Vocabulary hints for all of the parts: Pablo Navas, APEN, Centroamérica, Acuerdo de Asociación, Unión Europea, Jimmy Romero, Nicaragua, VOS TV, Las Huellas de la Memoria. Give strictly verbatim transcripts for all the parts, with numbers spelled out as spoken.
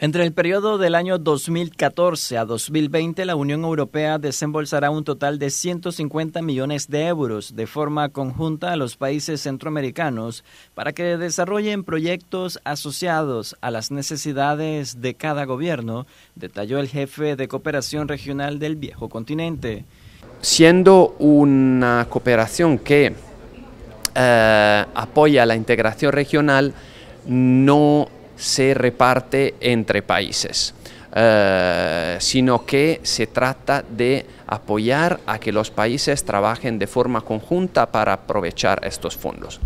Entre el periodo del año dos mil catorce a dos mil veinte, la Unión Europea desembolsará un total de ciento cincuenta millones de euros de forma conjunta a los países centroamericanos para que desarrollen proyectos asociados a las necesidades de cada gobierno, detalló el jefe de cooperación regional del viejo continente. Siendo una cooperación que eh, apoya la integración regional, no se reparte entre países, eh, sino que se trata de apoyar a que los países trabajen de forma conjunta para aprovechar estos fondos.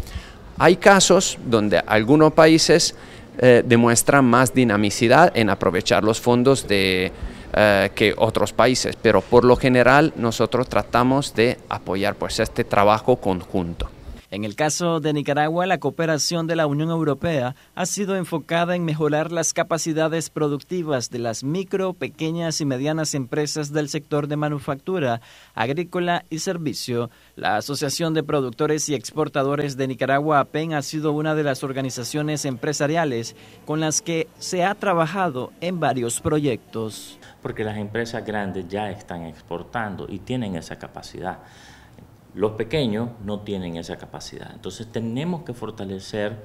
Hay casos donde algunos países eh, demuestran más dinamicidad en aprovechar los fondos de, eh, que otros países, pero por lo general nosotros tratamos de apoyar pues, este trabajo conjunto. En el caso de Nicaragua, la cooperación de la Unión Europea ha sido enfocada en mejorar las capacidades productivas de las micro, pequeñas y medianas empresas del sector de manufactura, agrícola y servicio. La Asociación de Productores y Exportadores de Nicaragua, APEN, ha sido una de las organizaciones empresariales con las que se ha trabajado en varios proyectos. Porque las empresas grandes ya están exportando y tienen esa capacidad. Los pequeños no tienen esa capacidad. Entonces tenemos que fortalecer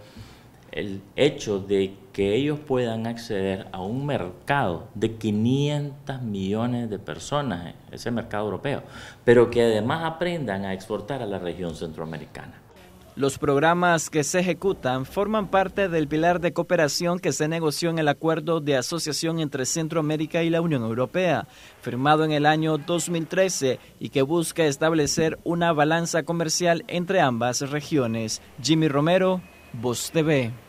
el hecho de que ellos puedan acceder a un mercado de quinientos millones de personas, ese mercado europeo, pero que además aprendan a exportar a la región centroamericana. Los programas que se ejecutan forman parte del pilar de cooperación que se negoció en el Acuerdo de Asociación entre Centroamérica y la Unión Europea, firmado en el año dos mil trece y que busca establecer una balanza comercial entre ambas regiones. Jimmy Romero, Vos T V.